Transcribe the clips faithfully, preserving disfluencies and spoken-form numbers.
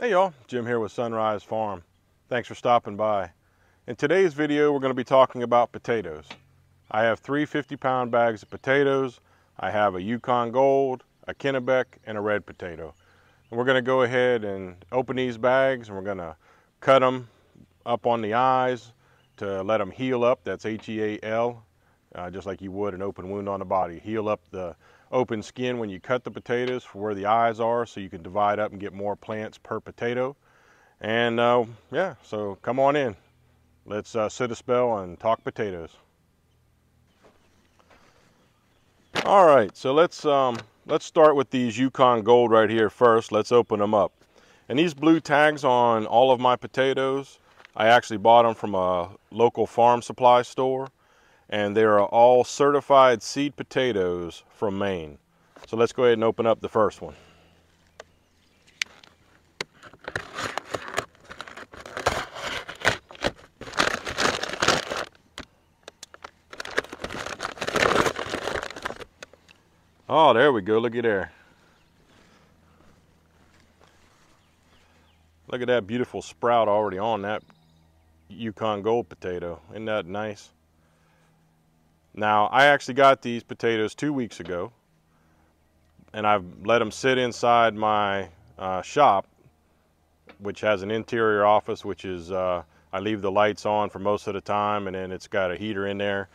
Hey y'all, Jim here with Son-Rise Farm. Thanks for stopping by. In today's video, we're going to be talking about potatoes. I have three fifty pound bags of potatoes. I have a Yukon Gold, a Kennebec, and a red potato. And we're going to go ahead and open these bags, and we're going to cut them up on the eyes to let them heal up. That's H E A L, uh, just like you would an open wound on the body. Heal up the open skin when you cut the potatoes for where the eyes are, so you can divide up and get more plants per potato. And uh, yeah, so come on in. Let's uh, sit a spell and talk potatoes. All right, so let's um, let's start with these Yukon Gold right here first. Let's open them up. And these blue tags on all of my potatoes, I actually bought them from a local farm supply store. And they are all certified seed potatoes from Maine. So let's go ahead and open up the first one. Oh, there we go, looky there. Look at that beautiful sprout already on that Yukon Gold potato. Isn't that nice? Now, I actually got these potatoes two weeks ago, and I've let them sit inside my uh, shop, which has an interior office, which is, uh, I leave the lights on for most of the time, and then it's got a heater in there.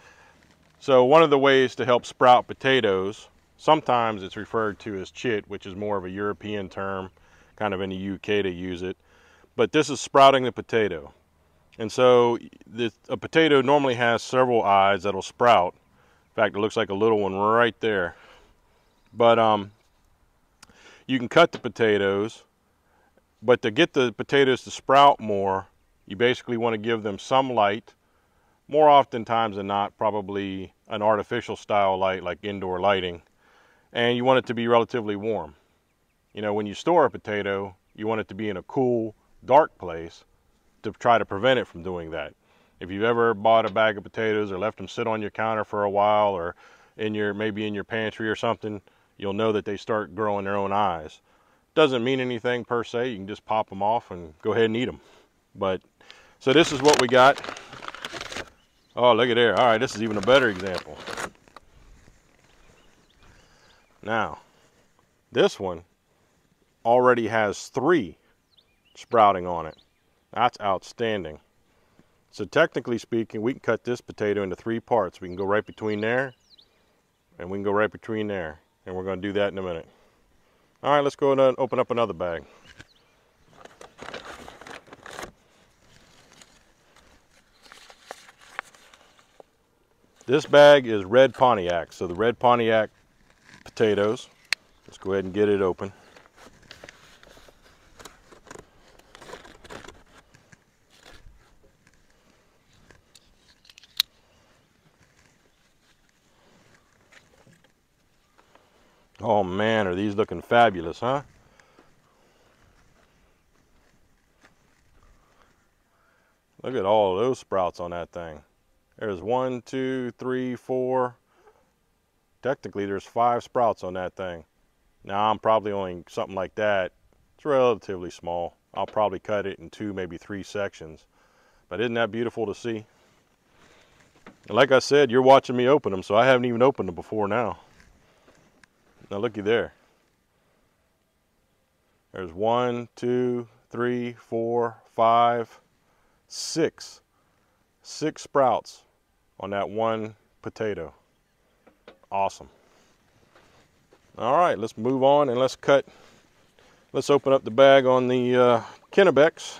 So one of the ways to help sprout potatoes, sometimes it's referred to as chit, which is more of a European term, kind of in the U K to use it, but this is sprouting the potato. And so the, a potato normally has several eyes that'll sprout. In fact, it looks like a little one right there. But um, you can cut the potatoes, but to get the potatoes to sprout more, you basically want to give them some light. More oftentimes than not, probably an artificial style light, like indoor lighting. And you want it to be relatively warm. You know, when you store a potato, you want it to be in a cool, dark place, to try to prevent it from doing that. If you've ever bought a bag of potatoes or left them sit on your counter for a while, or in your maybe in your pantry or something, you'll know that they start growing their own eyes. Doesn't mean anything per se. You can just pop them off and go ahead and eat them. But so this is what we got. Oh, look at there. All right, this is even a better example. Now, this one already has three sprouting on it. That's outstanding. So technically speaking, we can cut this potato into three parts. We can go right between there, and we can go right between there. And we're going to do that in a minute. All right, let's go and open up another bag. This bag is Red Pontiac. So the Red Pontiac potatoes. Let's go ahead and get it open. Oh man, are these looking fabulous, huh? Look at all of those sprouts on that thing. There's one, two, three, four. Technically, there's five sprouts on that thing. Now, I'm probably only something like that. It's relatively small. I'll probably cut it in two, maybe three sections. But isn't that beautiful to see? And like I said, you're watching me open them, so I haven't even opened them before now. Now looky there. There's one, two, three, four, five, six. Six sprouts on that one potato. Awesome. All right, let's move on and let's cut. Let's open up the bag on the uh, Kennebecs.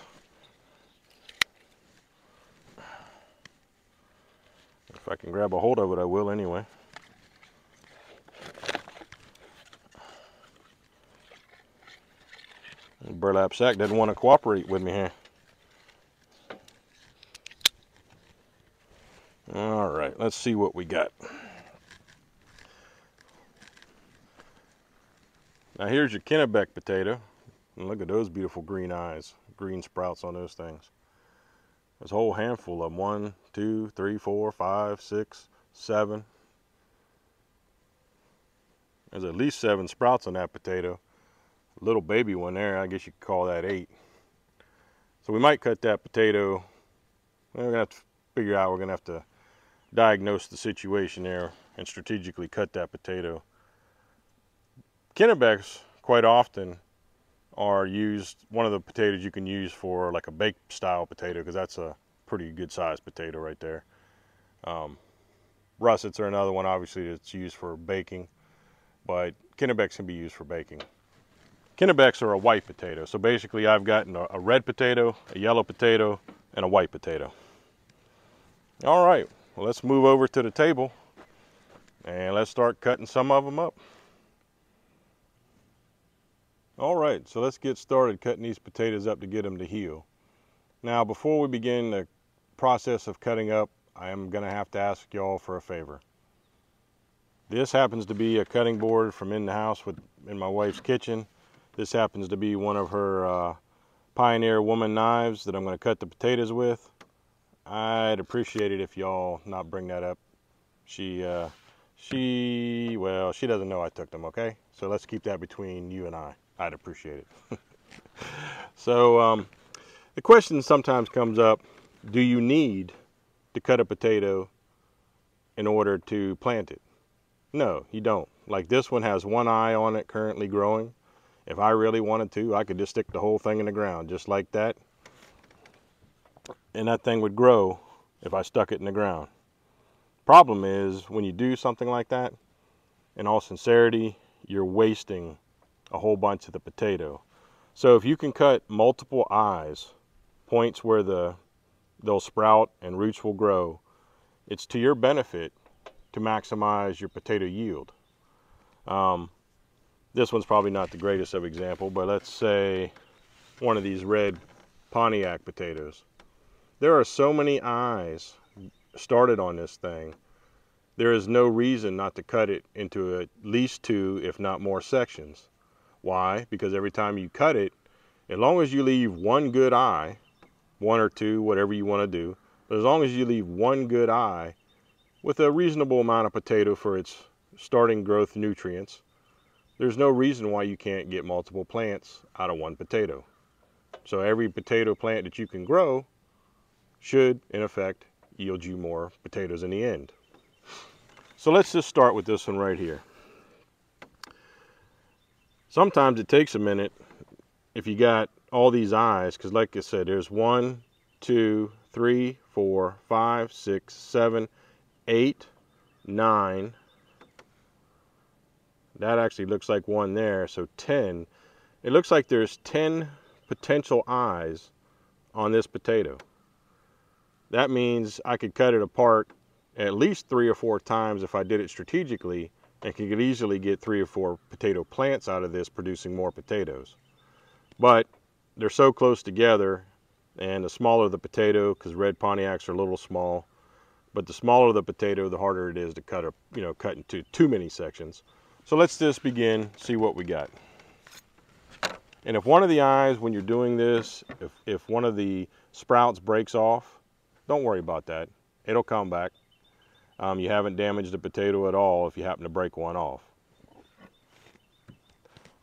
If I can grab a hold of it, I will anyway. Burlap sack doesn't want to cooperate with me here. All right, let's see what we got. Now here's your Kennebec potato. And look at those beautiful green eyes, green sprouts on those things. There's a whole handful of them. One, two, three, four, five, six, seven. There's at least seven sprouts on that potato. little baby one there. I guess you could call that eight. So we might cut that potato. We're gonna have to figure out, we're gonna have to diagnose the situation there and strategically cut that potato. Kennebecs quite often are used, one of the potatoes you can use for like a baked style potato, because that's a pretty good sized potato right there. Um, russets are another one, obviously, that's used for baking, but Kennebecs can be used for baking. Kennebecs are a white potato. So basically I've gotten a, a red potato, a yellow potato, and a white potato. All right, well, let's move over to the table and let's start cutting some of them up. All right, so let's get started cutting these potatoes up to get them to heal. Now, before we begin the process of cutting up, I am gonna have to ask y'all for a favor. This happens to be a cutting board from in the house with in my wife's kitchen. This happens to be one of her uh, Pioneer Woman knives that I'm gonna cut the potatoes with. I'd appreciate it if y'all not bring that up. She, uh, she, well, she doesn't know I took them, okay? So let's keep that between you and I. I'd appreciate it. So um, the question sometimes comes up, do you need to cut a potato in order to plant it? No, you don't. Like this one has one eye on it currently growing. If I really wanted to, I could just stick the whole thing in the ground just like that. And that thing would grow if I stuck it in the ground. Problem is, when you do something like that, in all sincerity, you're wasting a whole bunch of the potato. So if you can cut multiple eyes, points where the they'll sprout and roots will grow, it's to your benefit to maximize your potato yield. Um, this one's probably not the greatest of example, but let's say one of these red Pontiac potatoes. There are so many eyes started on this thing. There is no reason not to cut it into at least two, if not more, sections. Why? Because every time you cut it, as long as you leave one good eye, one or two, whatever you want to do, but as long as you leave one good eye with a reasonable amount of potato for its starting growth nutrients, there's no reason why you can't get multiple plants out of one potato. So every potato plant that you can grow should, in effect, yield you more potatoes in the end. So let's just start with this one right here. Sometimes it takes a minute if you got all these eyes, because like I said, there's one, two, three, four, five, six, seven, eight, nine. That actually looks like one there, so ten. It looks like there's ten potential eyes on this potato. That means I could cut it apart at least three or four times if I did it strategically, and you could easily get three or four potato plants out of this producing more potatoes. But they're so close together, and the smaller the potato, because red Pontiacs are a little small, but the smaller the potato, the harder it is to cut, a, you know, cut into too many sections. So let's just begin, see what we got. And if one of the eyes, when you're doing this, if, if one of the sprouts breaks off, don't worry about that. It'll come back. Um, you haven't damaged the potato at all if you happen to break one off.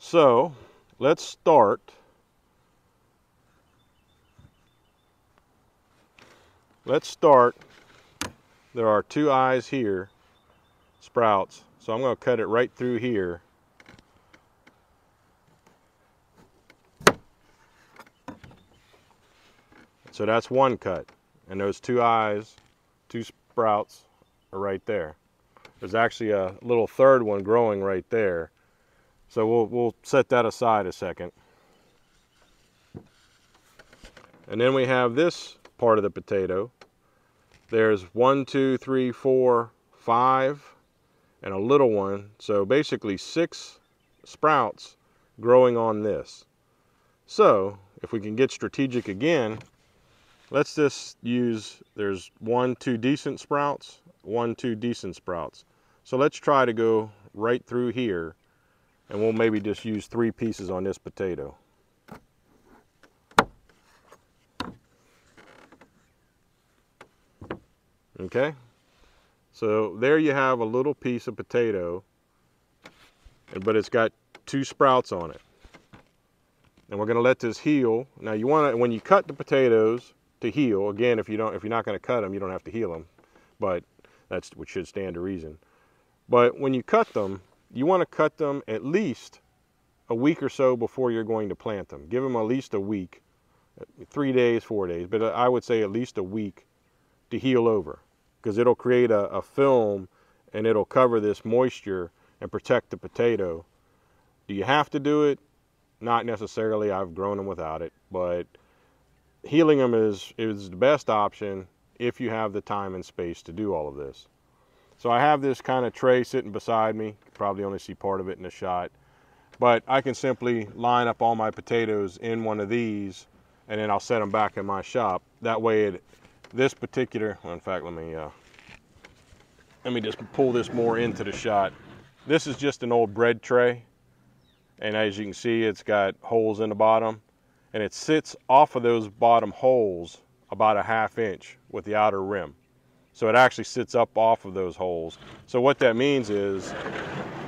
So let's start let's start there are two eyes here, sprouts, so I'm going to cut it right through here. So that's one cut, and those two eyes, two sprouts right there. There's actually a little third one growing right there, so we'll, we'll set that aside a second. And then we have this part of the potato. There's one, two, three, four, five, and a little one, so basically six sprouts growing on this. So if we can get strategic again, let's just use, there's one, two decent sprouts, one, two decent sprouts. So let's try to go right through here, and we'll maybe just use three pieces on this potato. Okay, so there you have a little piece of potato, but it's got two sprouts on it. and we're going to let this heal. Now you want to, when you cut the potatoes to heal, again, if you don't, if you're not going to cut them, you don't have to heal them, but that's what should stand to reason. But when you cut them, you want to cut them at least a week or so before you're going to plant them. Give them at least a week, three days, four days, but I would say at least a week to heal over, because it'll create a, a film and it'll cover this moisture and protect the potato. Do you have to do it? Not necessarily. I've grown them without it, but healing them is, is the best option if you have the time and space to do all of this. So I have this kind of tray sitting beside me. You probably only see part of it in the shot, but I can simply line up all my potatoes in one of these and then I'll set them back in my shop. That way it, this particular, well, in fact, let me, uh, let me just pull this more into the shot. This is just an old bread tray. And as you can see, it's got holes in the bottom, and it sits off of those bottom holes about a half inch with the outer rim. So it actually sits up off of those holes. So what that means is,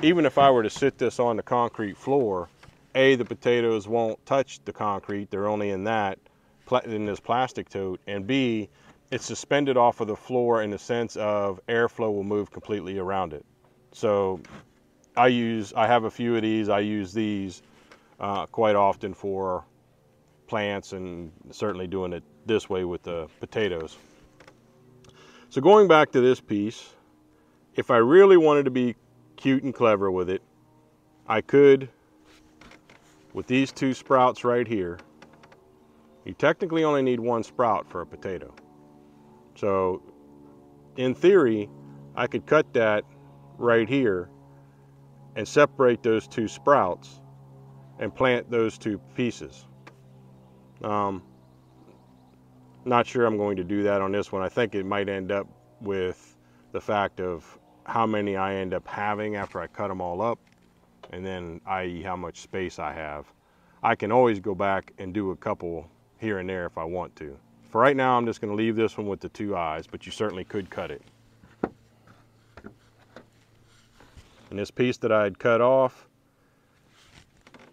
even if I were to sit this on the concrete floor, A, the potatoes won't touch the concrete. They're only in that, in this plastic tote. And B, it's suspended off of the floor in the sense of airflow will move completely around it. So I use, I have a few of these. I use these uh, quite often for plants, and certainly doing it this way with the potatoes. So going back to this piece, if I really wanted to be cute and clever with it, I could, with these two sprouts right here, you technically only need one sprout for a potato. So in theory, I could cut that right here and separate those two sprouts and plant those two pieces. Um, not sure I'm going to do that on this one. I think it might end up with the fact of how many I end up having after I cut them all up, and then that is how much space I have. I can always go back and do a couple here and there if I want to. For right now, I'm just gonna leave this one with the two eyes, but you certainly could cut it. And this piece that I had cut off,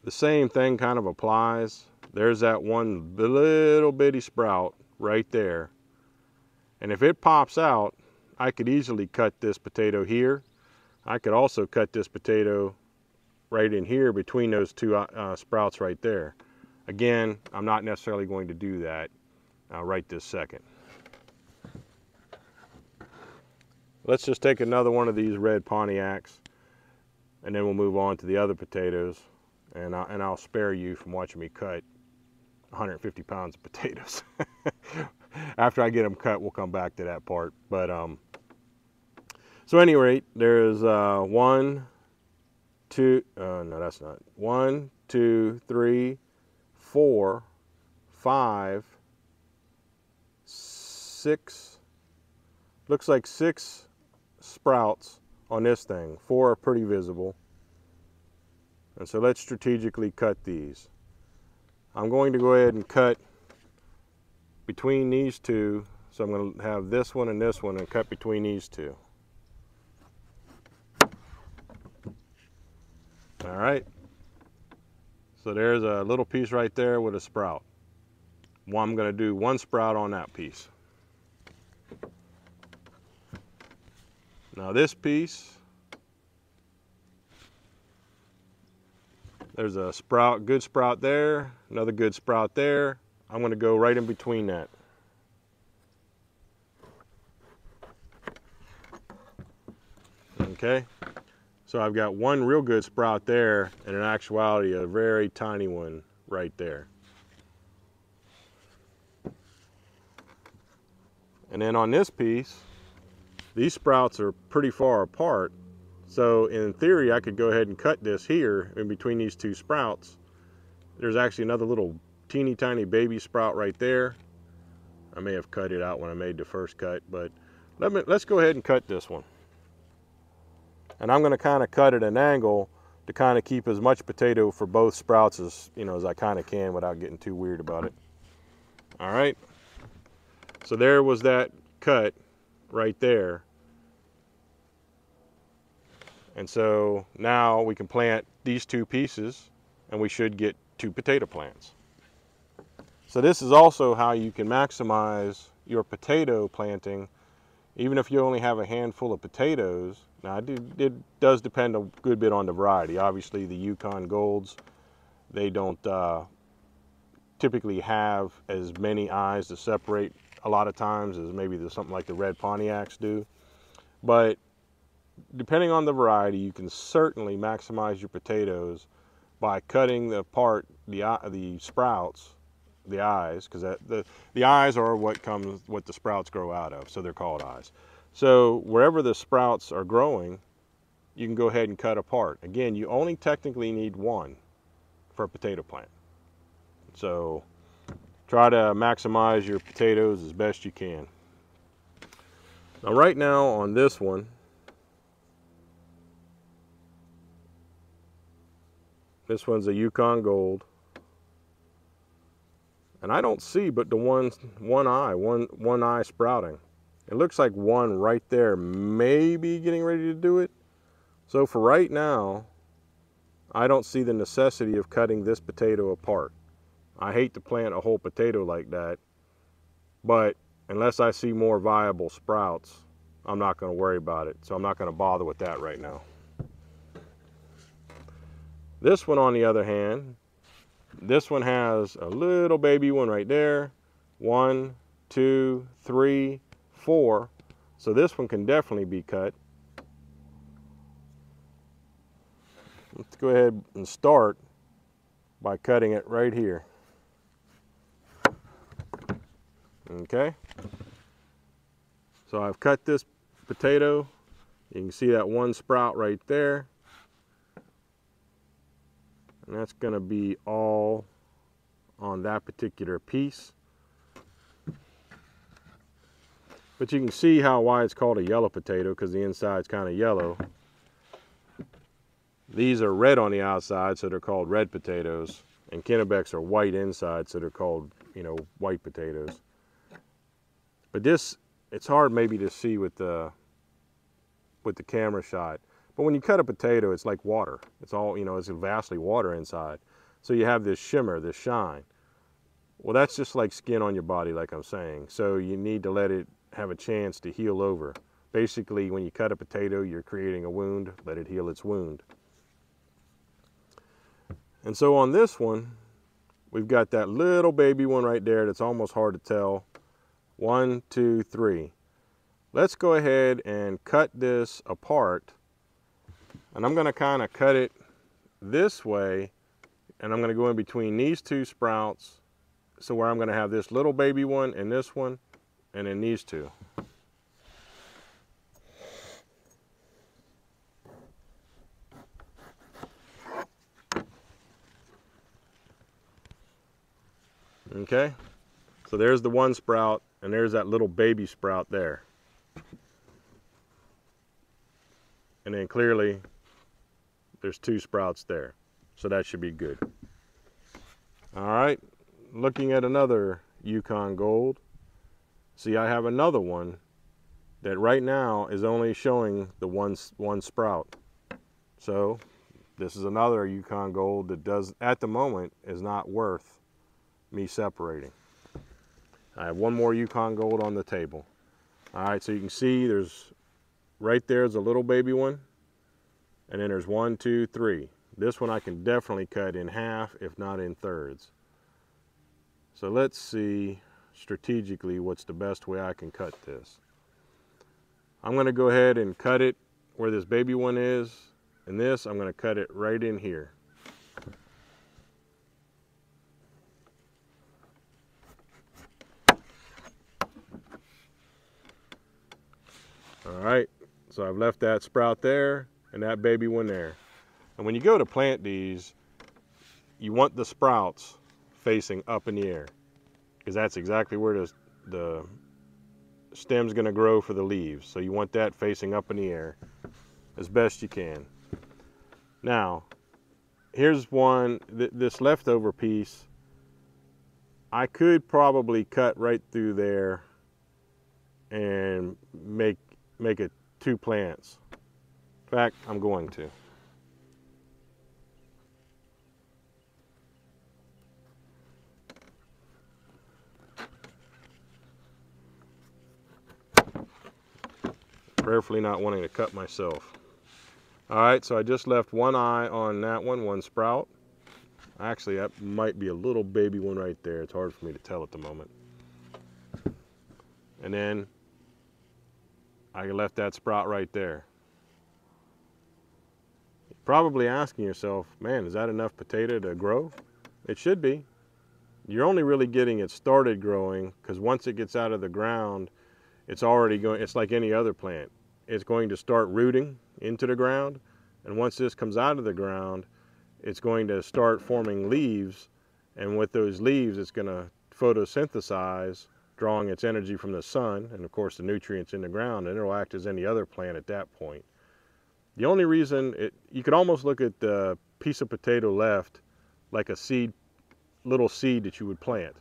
the same thing kind of applies. There's that one little bitty sprout right there. And if it pops out, I could easily cut this potato here. I could also cut this potato right in here between those two uh, sprouts right there. Again, I'm not necessarily going to do that uh, right this second. Let's just take another one of these red Pontiacs, and then we'll move on to the other potatoes, and, I, and I'll spare you from watching me cut one hundred fifty pounds of potatoes. After I get them cut, we'll come back to that part. But um, so at any rate, there's uh, one, two, uh, no, that's not, one, two, three, four, five, six, looks like six sprouts on this thing. Four are pretty visible. And so let's strategically cut these. I'm going to go ahead and cut between these two. So I'm going to have this one and this one and cut between these two. All right. So there's a little piece right there with a sprout. Well, I'm going to do one sprout on that piece. Now this piece, there's a sprout, good sprout there, another good sprout there. I'm gonna go right in between that. Okay, so I've got one real good sprout there and in actuality a very tiny one right there. And then on this piece, these sprouts are pretty far apart, so in theory I could go ahead and cut this here in between these two sprouts. There's actually another little teeny tiny baby sprout right there. I may have cut it out when I made the first cut, but let me, let's go ahead and cut this one. And I'm going to kind of cut at an angle to kind of keep as much potato for both sprouts as, you know, as I kind of can without getting too weird about it. All right, so there was that cut right there. And so now we can plant these two pieces and we should get two potato plants. So this is also how you can maximize your potato planting, even if you only have a handful of potatoes. Now it, it does depend a good bit on the variety. Obviously the Yukon Golds, they don't uh, typically have as many eyes to separate a lot of times as maybe there's something like the Red Pontiacs do. But depending on the variety, you can certainly maximize your potatoes by cutting apart the, the sprouts, the eyes, because the, the eyes are what comes, what the sprouts grow out of, so they're called eyes. So wherever the sprouts are growing, you can go ahead and cut apart. Again, you only technically need one for a potato plant. So try to maximize your potatoes as best you can. Now right now on this one, this one's a Yukon Gold, and I don't see but the one one eye, one one eye sprouting. It looks like one right there may be getting ready to do it. So for right now, I don't see the necessity of cutting this potato apart. I hate to plant a whole potato like that, but unless I see more viable sprouts, I'm not going to worry about it. So I'm not going to bother with that right now. This one, on the other hand, this one has a little baby one right there. One, two, three, four. So this one can definitely be cut. Let's go ahead and start by cutting it right here. Okay. So I've cut this potato. You can see that one sprout right there. And that's going to be all on that particular piece. But you can see how why it's called a yellow potato, because the inside's kind of yellow. These are red on the outside, so they're called red potatoes. And Kennebecs are white inside, so they're called, you know, white potatoes. But this, it's hard maybe to see with the with the camera shot. But when you cut a potato, it's like water. It's all, you know, it's vastly water inside. So you have this shimmer, this shine. Well, that's just like skin on your body, like I'm saying. So you need to let it have a chance to heal over. Basically, when you cut a potato, you're creating a wound. Let it heal its wound. And so on this one, we've got that little baby one right there that's almost hard to tell. One, two, three. Let's go ahead and cut this apart. And I'm going to kind of cut it this way, and I'm going to go in between these two sprouts, so where I'm going to have this little baby one and this one, and then these two. Okay, so there's the one sprout, and there's that little baby sprout there. And then clearly, there's two sprouts there, so that should be good. All right, looking at another Yukon Gold. See, I have another one that right now is only showing the one, one sprout. So this is another Yukon Gold that does, at the moment, is not worth me separating. I have one more Yukon Gold on the table. All right, so you can see there's, right there's a little baby one. And then there's one, two, three. This one I can definitely cut in half, if not in thirds. So let's see strategically what's the best way I can cut this. I'm going to go ahead and cut it where this baby one is. And this, I'm going to cut it right in here. All right, so I've left that sprout there and that baby one there. And when you go to plant these, you want the sprouts facing up in the air, because that's exactly where the, the stem's gonna grow for the leaves. So you want that facing up in the air as best you can. Now, here's one, th this leftover piece, I could probably cut right through there and make, make it two plants. In fact, I'm going to. prayerfully not wanting to cut myself. Alright, so I just left one eye on that one, one sprout. Actually, that might be a little baby one right there. It's hard for me to tell at the moment. And then I left that sprout right there. You're probably asking yourself, man, is that enough potato to grow? It should be. You're only really getting it started growing, because once it gets out of the ground, it's already going, it's like any other plant. It's going to start rooting into the ground, and once this comes out of the ground, it's going to start forming leaves, and with those leaves, it's going to photosynthesize, drawing its energy from the sun, and of course the nutrients in the ground, and it'll act as any other plant at that point. The only reason, it, you could almost look at the piece of potato left like a seed, little seed that you would plant.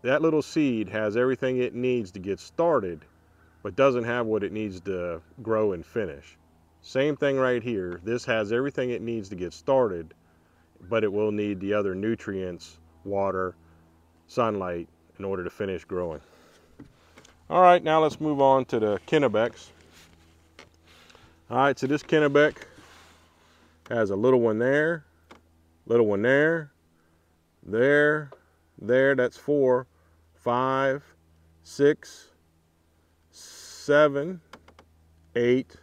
That little seed has everything it needs to get started, but doesn't have what it needs to grow and finish. Same thing right here. This has everything it needs to get started, but it will need the other nutrients, water, sunlight, in order to finish growing. All right, now let's move on to the Kennebecs. All right, so this Kennebec has a little one there, little one there, there, there, that's four, five, six, seven, eight,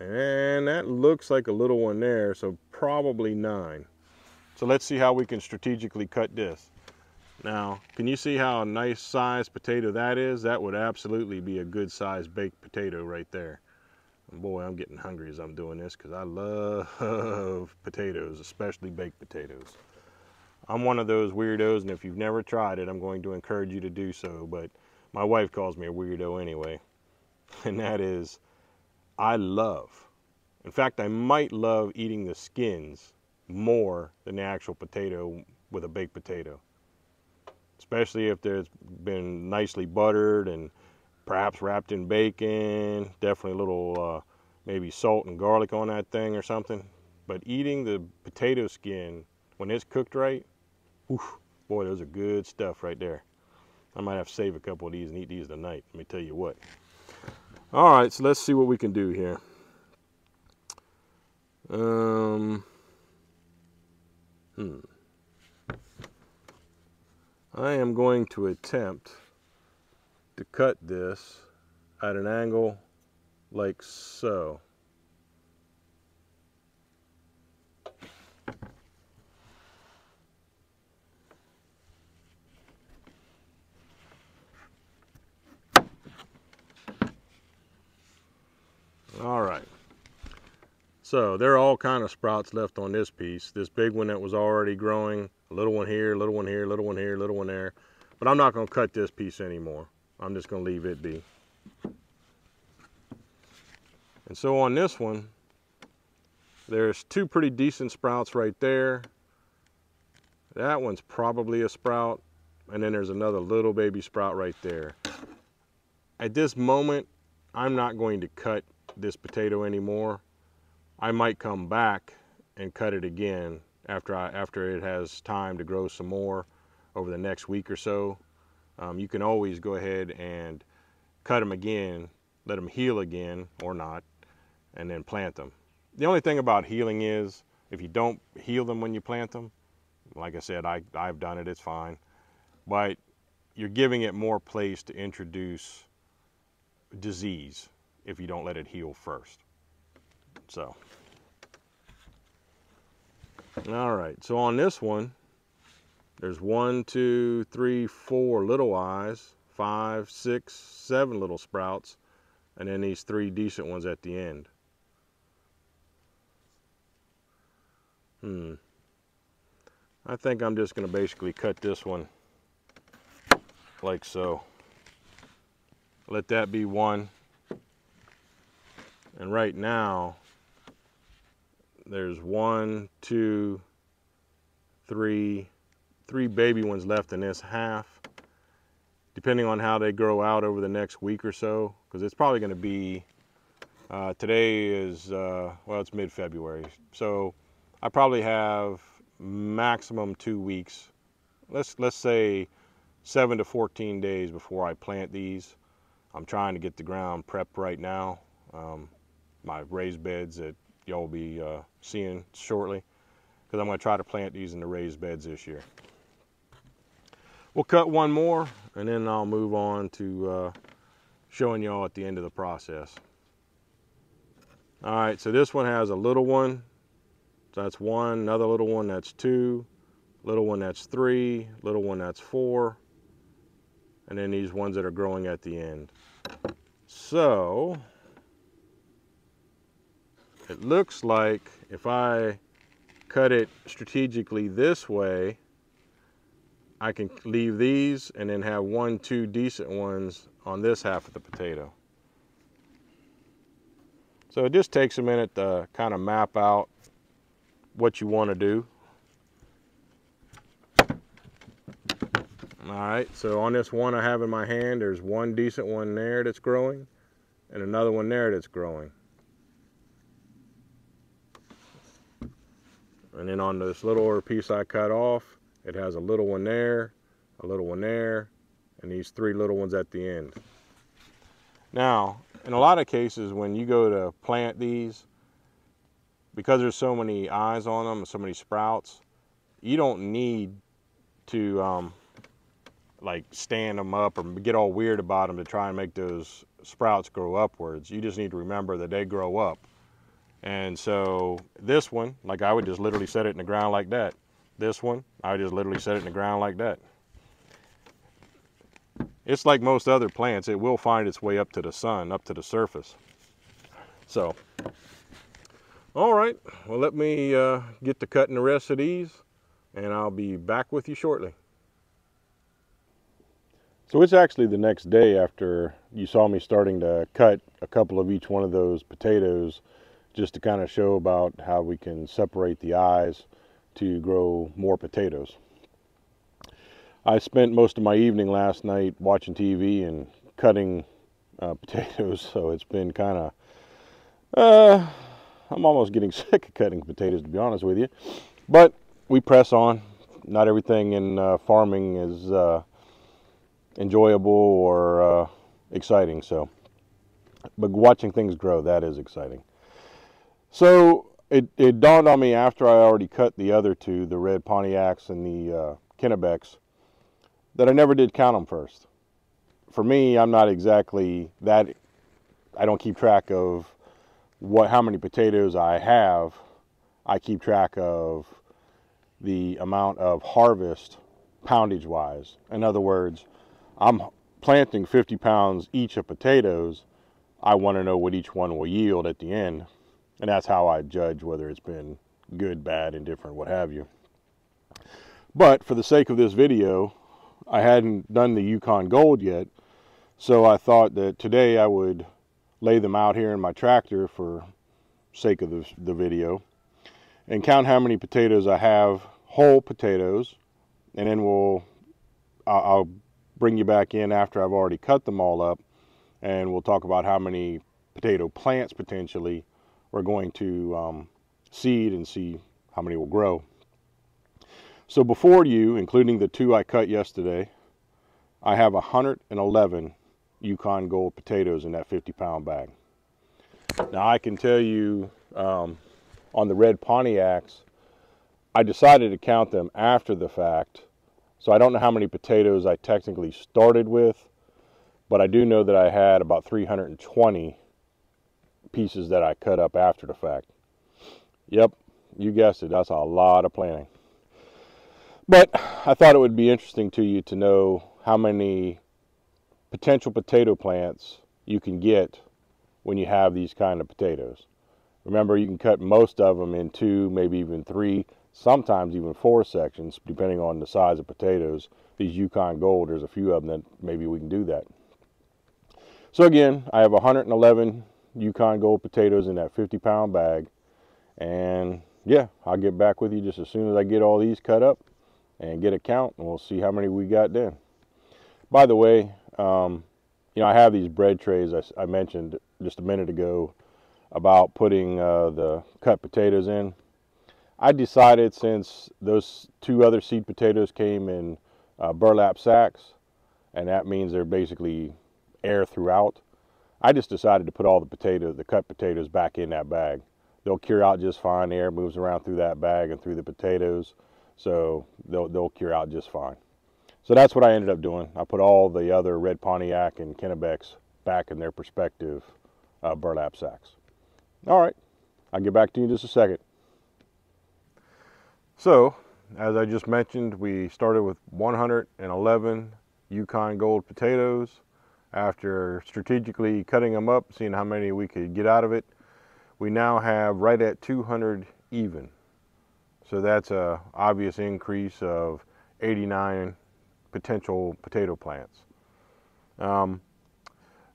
and that looks like a little one there, so probably nine. So let's see how we can strategically cut this. Now, can you see how a nice sized potato that is? That would absolutely be a good sized baked potato right there. And boy, I'm getting hungry as I'm doing this, because I love potatoes, especially baked potatoes. I'm one of those weirdos, and if you've never tried it, I'm going to encourage you to do so, but my wife calls me a weirdo anyway, and that is, I love, in fact, I might love eating the skins more than the actual potato with a baked potato, especially if there's been nicely buttered and perhaps wrapped in bacon, definitely a little, uh, maybe salt and garlic on that thing or something. But eating the potato skin when it's cooked right, oof, boy, those are good stuff right there. I might have to save a couple of these and eat these tonight, let me tell you what. All right, so let's see what we can do here. Um, hmm. I am going to attempt to cut this at an angle like so. All right, so there are all kind of sprouts left on this piece. This big one that was already growing, a little one here, little one here, little one here, little one there. But I'm not going to cut this piece anymore. I'm just going to leave it be. And so on this one, there's two pretty decent sprouts right there. That one's probably a sprout. And then there's another little baby sprout right there. At this moment, I'm not going to cut this potato anymore. I might come back and cut it again after I after it has time to grow some more over the next week or so. Um, you can always go ahead and cut them again, let them heal again or not, and then plant them. The only thing about healing is if you don't heal them when you plant them, like I said, I, I've done it, it's fine, but you're giving it more place to introduce disease if you don't let it heal first. So, all right, so on this one, there's one, two, three, four little eyes, five, six, seven little sprouts, and then these three decent ones at the end. Hmm. I think I'm just gonna basically cut this one like so. Let that be one. And right now, there's one, two, three, three baby ones left in this half, depending on how they grow out over the next week or so, because it's probably going to be, uh, today is, uh, well, it's mid-February, so I probably have maximum two weeks, let's, let's say seven to fourteen days before I plant these. I'm trying to get the ground prepped right now. Um, my raised beds that y'all will be uh, seeing shortly, because I'm going to try to plant these in the raised beds this year. We'll cut one more and then I'll move on to uh, showing y'all at the end of the process. All right, so this one has a little one, so that's one, another little one, that's two, little one, that's three, little one, that's four, and then these ones that are growing at the end. So it looks like if I cut it strategically this way, I can leave these and then have one, two decent ones on this half of the potato. So it just takes a minute to kind of map out what you want to do. All right, so on this one I have in my hand, there's one decent one there that's growing and another one there that's growing. And then on this little piece I cut off, it has a little one there, a little one there, and these three little ones at the end. Now, in a lot of cases, when you go to plant these, because there's so many eyes on them and so many sprouts, you don't need to um, like stand them up or get all weird about them to try and make those sprouts grow upwards. You just need to remember that they grow up. And so this one, like I would just literally set it in the ground like that. This one, I just literally set it in the ground like that. It's like most other plants, it will find its way up to the sun, up to the surface. So, all right, well, let me uh, get to cutting the rest of these and I'll be back with you shortly. So it's actually the next day after you saw me starting to cut a couple of each one of those potatoes, just to kind of show about how we can separate the eyes to grow more potatoes. I spent most of my evening last night watching T V and cutting uh, potatoes, so it's been kind of, uh, I'm almost getting sick of cutting potatoes, to be honest with you. But we press on. Not everything in uh, farming is uh, enjoyable or uh, exciting, so, but watching things grow, that is exciting. So It, it dawned on me after I already cut the other two, the Red Pontiacs and the uh, Kennebecs, that I never did count them first. For me, I'm not exactly that, I don't keep track of what how many potatoes I have. I keep track of the amount of harvest poundage-wise. In other words, I'm planting fifty pounds each of potatoes. I want to know what each one will yield at the end. And that's how I judge whether it's been good, bad, indifferent, what have you. But for the sake of this video, I hadn't done the Yukon Gold yet, so I thought that today I would lay them out here in my tractor for sake of the, the video and count how many potatoes I have, whole potatoes, and then we'll I'll, I'll bring you back in after I've already cut them all up, and we'll talk about how many potato plants potentially we're going to um, seed and see how many will grow. So before you, including the two I cut yesterday, I have one hundred eleven Yukon Gold potatoes in that fifty pound bag. Now I can tell you um, on the Red Pontiacs, I decided to count them after the fact. So I don't know how many potatoes I technically started with, but I do know that I had about three hundred twenty pieces that I cut up after the fact. Yep, you guessed it, that's a lot of planning. But I thought it would be interesting to you to know how many potential potato plants you can get when you have these kind of potatoes. Remember, you can cut most of them in two, maybe even three, sometimes even four sections, depending on the size of potatoes. These Yukon Gold, there's a few of them that maybe we can do that. So again, I have one hundred eleven Yukon Gold potatoes in that fifty pound bag, and yeah, I'll get back with you just as soon as I get all these cut up and get a count, and we'll see how many we got then. By the way, um, you know, I have these bread trays I, I mentioned just a minute ago about putting uh, the cut potatoes in. I decided, since those two other seed potatoes came in uh, burlap sacks, and that means they're basically air throughout. I just decided to put all the potatoes, the cut potatoes, back in that bag. They'll cure out just fine. The air moves around through that bag and through the potatoes, so they'll, they'll cure out just fine. So that's what I ended up doing. I put all the other Red Pontiac and Kennebecs back in their prospective uh, burlap sacks. All right, I'll get back to you in just a second. So, as I just mentioned, we started with one hundred eleven Yukon Gold potatoes. After strategically cutting them up, seeing how many we could get out of it, we now have right at two hundred even. So that's an obvious increase of eighty-nine potential potato plants. Um,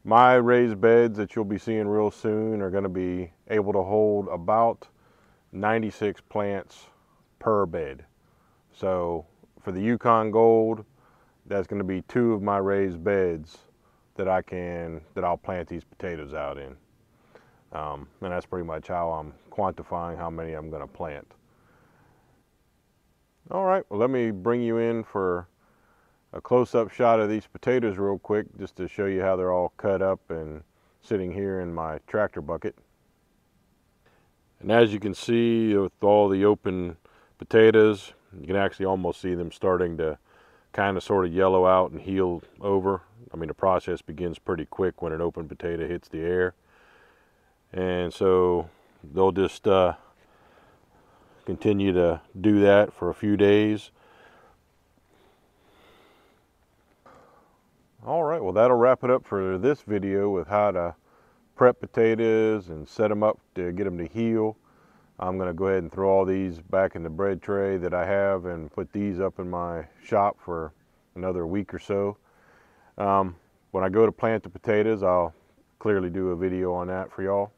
my raised beds that you'll be seeing real soon are going to be able to hold about ninety-six plants per bed. So for the Yukon Gold, that's going to be two of my raised beds that I can, that I'll plant these potatoes out in. Um, and that's pretty much how I'm quantifying how many I'm gonna plant. All right, well, let me bring you in for a close-up shot of these potatoes real quick, just to show you how they're all cut up and sitting here in my tractor bucket. And as you can see, with all the open potatoes, you can actually almost see them starting to kind of sort of yellow out and heal over. I mean, the process begins pretty quick when an open potato hits the air. And so they'll just uh, continue to do that for a few days. All right, well, that'll wrap it up for this video with how to prep potatoes and set them up to get them to heal. I'm gonna go ahead and throw all these back in the bread tray that I have and put these up in my shop for another week or so. Um, when I go to plant the potatoes, I'll clearly do a video on that for y'all.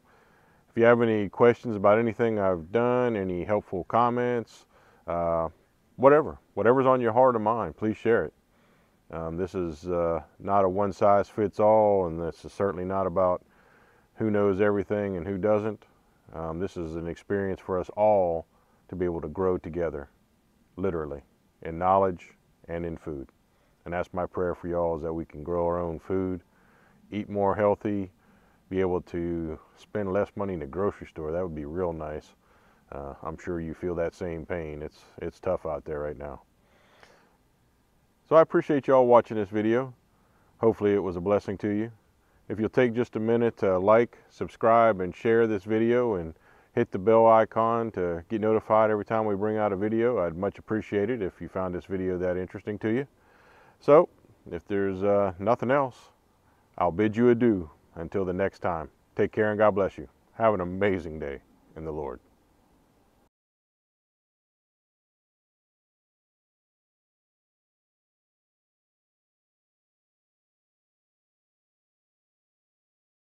If you have any questions about anything I've done, any helpful comments, uh, whatever, whatever's on your heart or mind, please share it. Um, this is uh, not a one size fits all, and this is certainly not about who knows everything and who doesn't. Um, this is an experience for us all to be able to grow together, literally, in knowledge and in food. And that's my prayer for y'all, is that we can grow our own food, eat more healthy, be able to spend less money in the grocery store. That would be real nice. Uh, I'm sure you feel that same pain. It's, it's tough out there right now. So I appreciate y'all watching this video. Hopefully it was a blessing to you. If you'll take just a minute to like, subscribe, and share this video, and hit the bell icon to get notified every time we bring out a video, I'd much appreciate it if you found this video that interesting to you. So, if there's uh, nothing else, I'll bid you adieu until the next time. Take care and God bless you. Have an amazing day in the Lord.